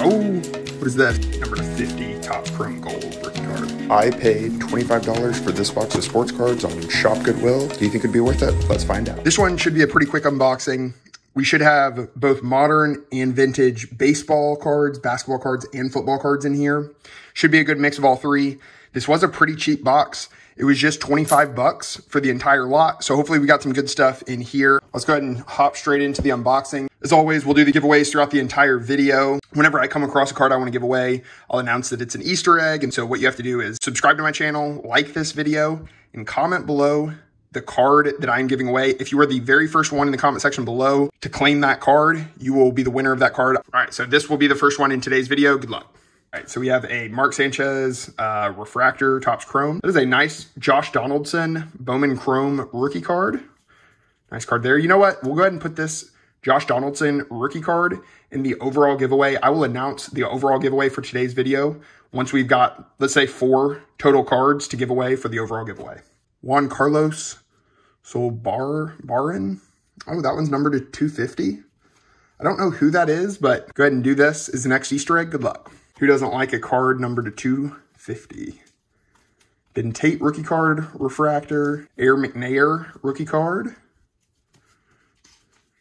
Oh, what is that? Number 50, Top Chrome Gold rookie card. I paid $25 for this box of sports cards on Shop Goodwill. Do you think it'd be worth it? Let's find out. This one should be a pretty quick unboxing. We should have both modern and vintage baseball cards, basketball cards, and football cards in here. Should be a good mix of all three. This was a pretty cheap box. It was just 25 bucks for the entire lot. So hopefully we got some good stuff in here. Let's go ahead and hop straight into the unboxing. As always, we'll do the giveaways throughout the entire video. Whenever I come across a card I want to give away, I'll announce that it's an Easter egg. And so what you have to do is subscribe to my channel, like this video, and comment below the card that I'm giving away. If you are the very first one in the comment section below to claim that card, you will be the winner of that card. All right, so this will be the first one in today's video. Good luck. All right, so we have a Mark Sanchez refractor, Topps Chrome. That is a nice Josh Donaldson Bowman Chrome rookie card. Nice card there. You know what? We'll go ahead and put this Josh Donaldson rookie card in the overall giveaway. I will announce the overall giveaway for today's video once we've got, let's say, 4 total cards to give away for the overall giveaway. Juan Carlos Solbarin. Oh, that one's numbered to 250. I don't know who that is, but go ahead and do this as the next Easter egg. Good luck. Who doesn't like a card numbered to 250? Ben Tate rookie card, refractor. Aaron McNair rookie card.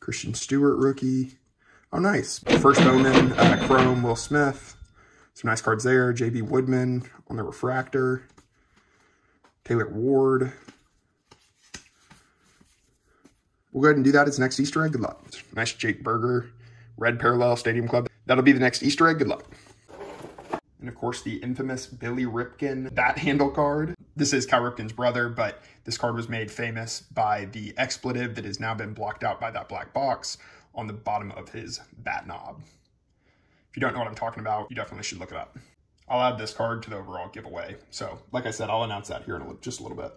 Christian Stewart rookie. Oh, nice. First Bowman, Chrome, Will Smith. Some nice cards there. J.B. Woodman on the refractor. Taylor Ward. We'll go ahead and do that as next Easter egg. Good luck. Nice Jake Berger, red parallel Stadium Club. That'll be the next Easter egg. Good luck. And of course, the infamous Billy Ripken, that handle card. This is Cal Ripken's brother, but this card was made famous by the expletive that has now been blocked out by that black box on the bottom of his bat knob. If you don't know what I'm talking about, you definitely should look it up. I'll add this card to the overall giveaway. So like I said, I'll announce that here in just a little bit.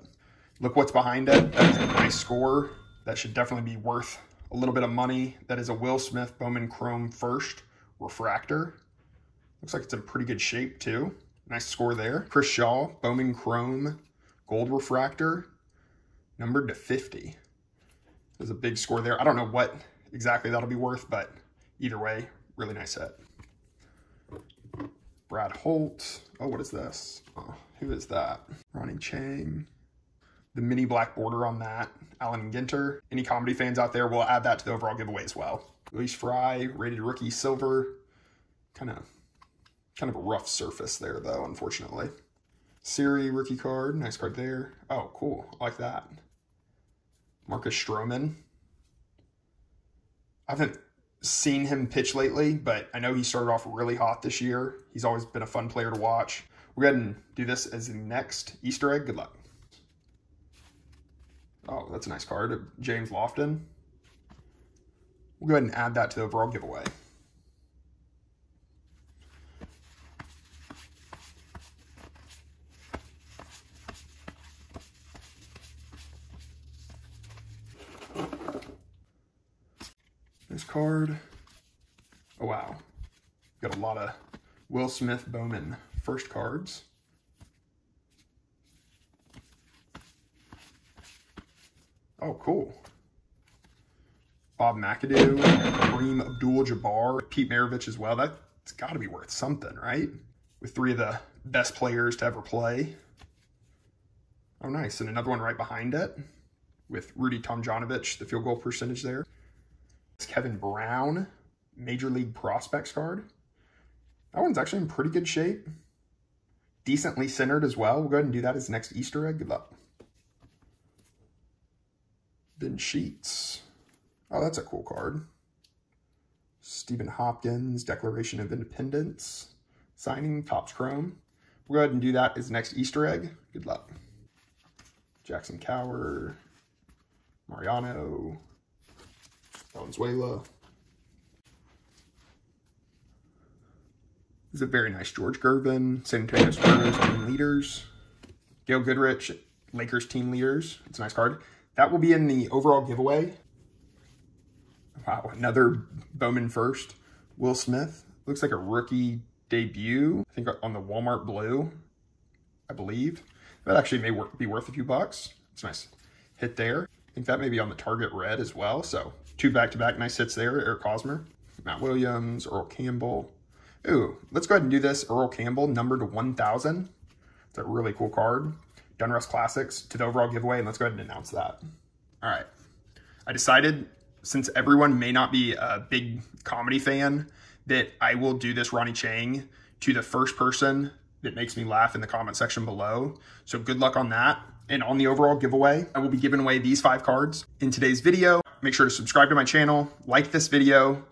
Look what's behind it. That is a nice score. That should definitely be worth a little bit of money. That is a Will Smith Bowman Chrome First refractor. Looks like it's in pretty good shape too. Nice score there. Chris Shaw Bowman Chrome Gold refractor, numbered to 50. There's a big score there. I don't know what exactly that'll be worth, but either way, really nice hit. Brad Holt. Oh, what is this? Oh, who is that? Ronnie Chang. The mini black border on that. Alan Ginter. Any comedy fans out there, we'll add that to the overall giveaway as well. Luis Fry, rated rookie silver. Kind of a rough surface there though, unfortunately. Siri rookie card, nice card there. Oh, cool, I like that. Marcus Stroman. I haven't seen him pitch lately, but I know he started off really hot this year. He's always been a fun player to watch. We'll go ahead and do this as the next Easter egg. Good luck. Oh, that's a nice card. James Lofton. We'll go ahead and add that to the overall giveaway. Nice card. Oh, wow. Got a lot of Will Smith Bowman first cards. Oh, cool. Bob McAdoo, Kareem Abdul-Jabbar, Pete Maravich as well. That's got to be worth something, right? With 3 of the best players to ever play. Oh, nice. And another one right behind it with Rudy Tomjanovich, the field goal percentage there. It's Kevin Brown, Major League Prospects card. That one's actually in pretty good shape. Decently centered as well. We'll go ahead and do that as the next Easter egg. Good luck. Ben Sheets. Oh, that's a cool card. Stephen Hopkins, Declaration of Independence. Signing, Topps Chrome. We'll go ahead and do that as next Easter egg. Good luck. Jackson Cower. Mariano Venezuela. This is a very nice George Gervin. San Antonio Spurs team leaders. Gail Goodrich, Lakers team leaders. It's a nice card. That will be in the overall giveaway. Wow, another Bowman first. Will Smith. Looks like a rookie debut. I think on the Walmart Blue, I believe. That actually may be worth a few bucks. It's a nice hit there. I think that may be on the Target Red as well. So 2 back-to-back nice hits there. Eric Hosmer, Matt Williams, Earl Campbell. Ooh, let's go ahead and do this. Earl Campbell, numbered to 1,000. It's a really cool card. Dunruss Classics to the overall giveaway, and let's go ahead and announce that. All right. I decided, since everyone may not be a big comedy fan, that I will do this Ronnie Chang to the first person that makes me laugh in the comment section below. So good luck on that. And on the overall giveaway, I will be giving away these 5 cards in today's video. Make sure to subscribe to my channel, like this video,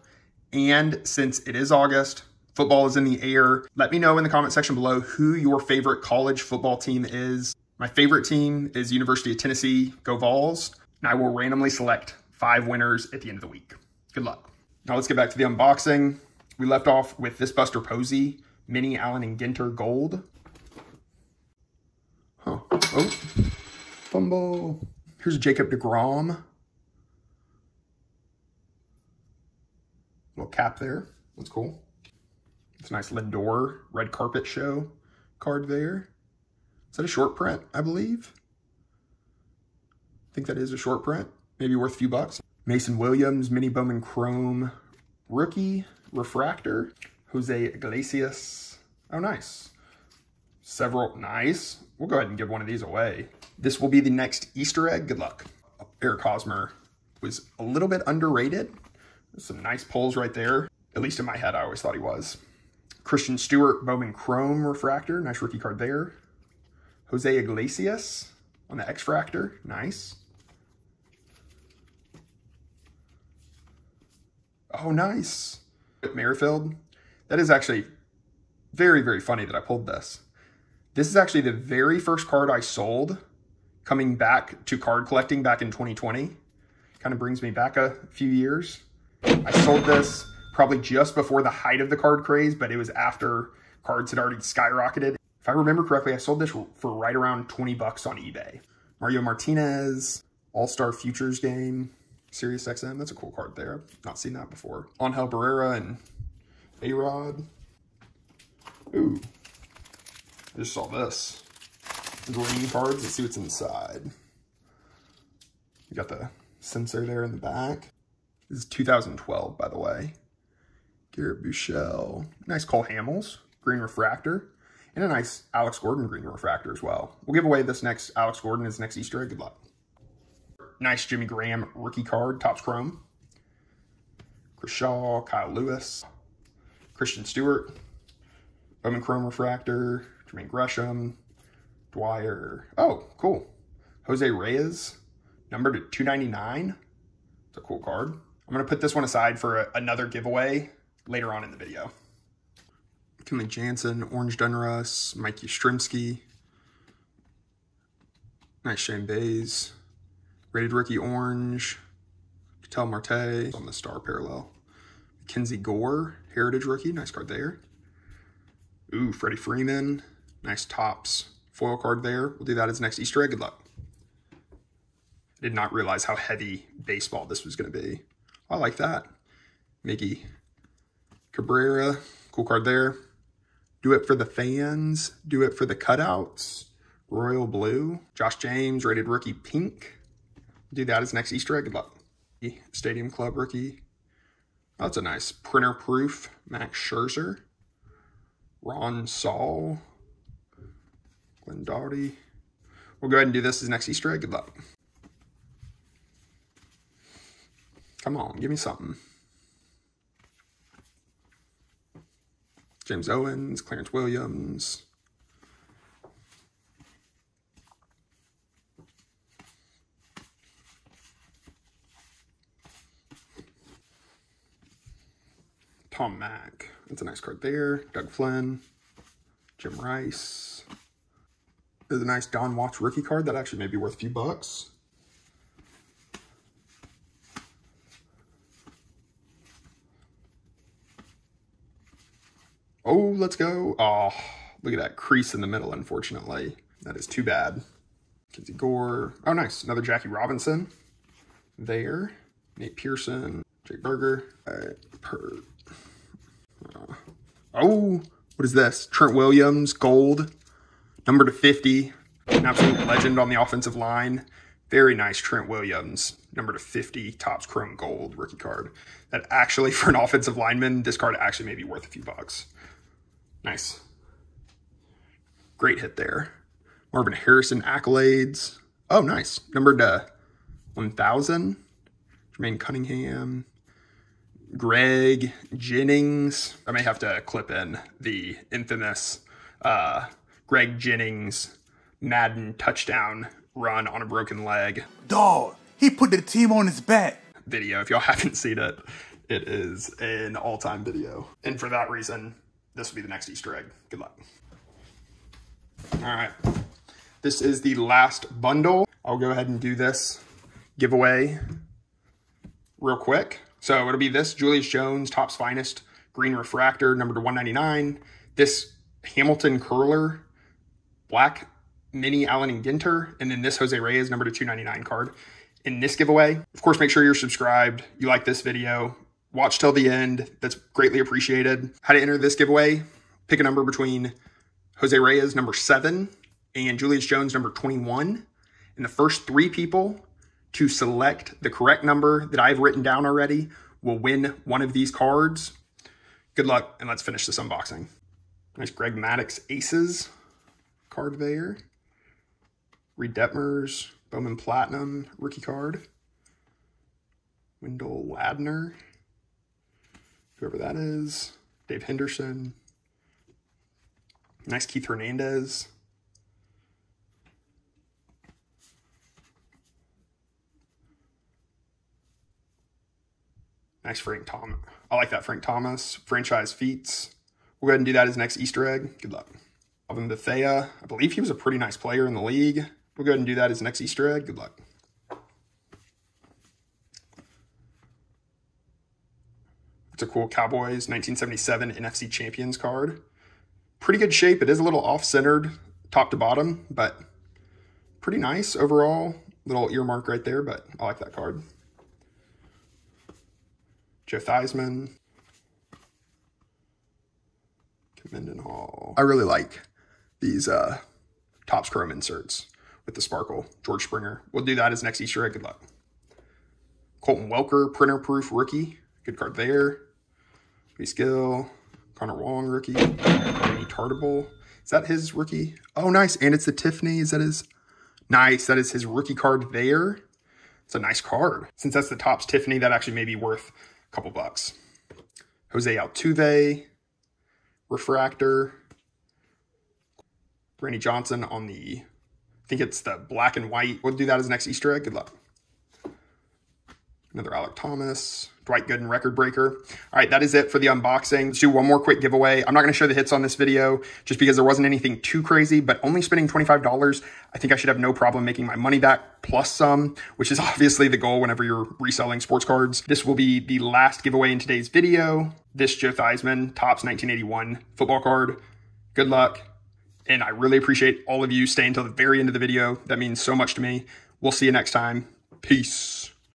and since it is August, football is in the air. Let me know in the comment section below who your favorite college football team is. My favorite team is University of Tennessee, Go Vols, and I will randomly select 5 winners at the end of the week. Good luck. Now let's get back to the unboxing. We left off with this Buster Posey, Mini Allen and Ginter Gold. Huh. Oh, fumble. Here's Jacob deGrom. Little cap there. That's cool. It's a nice Lindor red carpet show card there. Is that a short print, I believe? I think that is a short print. Maybe worth a few bucks. Mason Williams, Mini Bowman Chrome Rookie Refractor. Jose Iglesias. Oh, nice. Several. Nice. We'll go ahead and give one of these away. This will be the next Easter egg. Good luck. Eric Hosmer was a little bit underrated. There's some nice pulls right there. At least in my head, I always thought he was. Christian Stewart, Bowman Chrome Refractor. Nice rookie card there. Jose Iglesias on the X-Fractor. Nice. Oh, nice. Merrifield. That is actually very, very funny that I pulled this. This is actually the very first card I sold coming back to card collecting back in 2020. Kind of brings me back a few years. I sold this probably just before the height of the card craze, but it was after cards had already skyrocketed. If I remember correctly, I sold this for right around 20 bucks on eBay. Mario Martinez, All-Star Futures game, Sirius XM. That's a cool card there. I've not seen that before. Angel Barrera and A-Rod. Ooh, I just saw this. Green cards, let's see what's inside. You got the sensor there in the back. This is 2012, by the way. Garrett Buchel, nice Cole Hamels, green refractor, and a nice Alex Gordon green refractor as well. We'll give away this next Alex Gordon as next Easter egg. Good luck. Nice Jimmy Graham rookie card, Topps Chrome. Chris Shaw, Kyle Lewis, Christian Stewart, Bowman Chrome refractor, Jermaine Gresham, Dwyer. Oh, cool. Jose Reyes, numbered at 299. It's a cool card. I'm going to put this one aside for another giveaway later on in the video. Kimley Jansen, Orange Dunruss, Mike Yastrzemski. Nice Shane Bays. Rated Rookie Orange. Ketel Marte on the star parallel. Mackenzie Gore, Heritage Rookie. Nice card there. Ooh, Freddie Freeman. Nice Topps foil card there. We'll do that as next Easter egg. Good luck. I did not realize how heavy baseball this was going to be. I like that. Mickey Cabrera, cool card there. Do it for the fans. Do it for the cutouts. Royal Blue. Josh James, rated rookie pink. Do that as next Easter egg. Good luck. Stadium Club rookie. Oh, that's a nice printer proof. Max Scherzer. Ron Saul. Glenn Doughty. We'll go ahead and do this as next Easter egg. Good luck. Come on, give me something. James Owens, Clarence Williams. Tom Mack, that's a nice card there. Doug Flynn, Jim Rice. There's a nice Don Watts rookie card that actually may be worth a few bucks. Oh, let's go. Oh, look at that crease in the middle, unfortunately. That is too bad. Kinsey Gore. Oh, nice. Another Jackie Robinson there. Nate Pearson. Jake Berger. All right. Oh, what is this? Trent Williams, gold. Number to 50. An absolute legend on the offensive line. Very nice Trent Williams, number /50, Topps Chrome Gold rookie card. That actually, for an offensive lineman, this card actually may be worth a few bucks. Nice. Great hit there. Marvin Harrison accolades. Oh, nice. Numbered to 1,000. Jermaine Cunningham. Greg Jennings. I may have to clip in the infamous Greg Jennings Madden touchdown run on a broken leg. Dog, he put the team on his back. Video, if y'all haven't seen it, it is an all-time video. And for that reason, this will be the next Easter egg. Good luck. All right, this is the last bundle. I'll go ahead and do this giveaway real quick. So it'll be this Julius Jones Topps Finest Green Refractor, numbered to 199. This Hamilton Curler Black Mini Allen and Ginter, and then this Jose Reyes numbered to 299 card in this giveaway. Of course, make sure you're subscribed, you like this video, watch till the end. That's greatly appreciated. How to enter this giveaway: pick a number between Jose Reyes number 7 and Julius Jones number 21, and the first 3 people to select the correct number that I've written down already will win one of these cards. Good luck, and let's finish this unboxing. Nice Greg Maddux Aces card there. Reed Detmers, Bowman Platinum rookie card. Wendell Ladner, whoever that is. Dave Henderson. Nice Keith Hernandez. Nice Frank Thomas. I like that Frank Thomas. Franchise feats. We'll go ahead and do that as next Easter egg. Good luck. Alvin Bethea. I believe he was a pretty nice player in the league. We'll go ahead and do that as next Easter egg. Good luck. It's a cool Cowboys 1977 NFC Champions card. Pretty good shape. It is a little off-centered top to bottom, but pretty nice overall. Little earmark right there, but I like that card. Joe Theismann. Mendenhall. I really like these Topps Chrome inserts with the sparkle. George Springer. We'll do that as next Easter egg. Good luck. Colton Welker, printer proof rookie. Good card there. Reese Gill. Connor Wong, rookie. Danny Tartable. Is that his rookie? Oh, nice. And it's the Tiffany. Is that his? Nice. That is his rookie card there. It's a nice card. Since that's the Topps Tiffany, that actually may be worth a couple bucks. Jose Altuve. Refractor. Randy Johnson on the, I think it's the black and white. We'll do that as next Easter egg. Good luck. Another Alec Thomas. Dwight Gooden, record breaker. All right, that is it for the unboxing. Let's do one more quick giveaway. I'm not going to show the hits on this video just because there wasn't anything too crazy, but only spending $25, I think I should have no problem making my money back plus some, which is obviously the goal whenever you're reselling sports cards. This will be the last giveaway in today's video. This Joe Theismann Topps 1981 football card. Good luck. And I really appreciate all of you staying till the very end of the video. That means so much to me. We'll see you next time. Peace.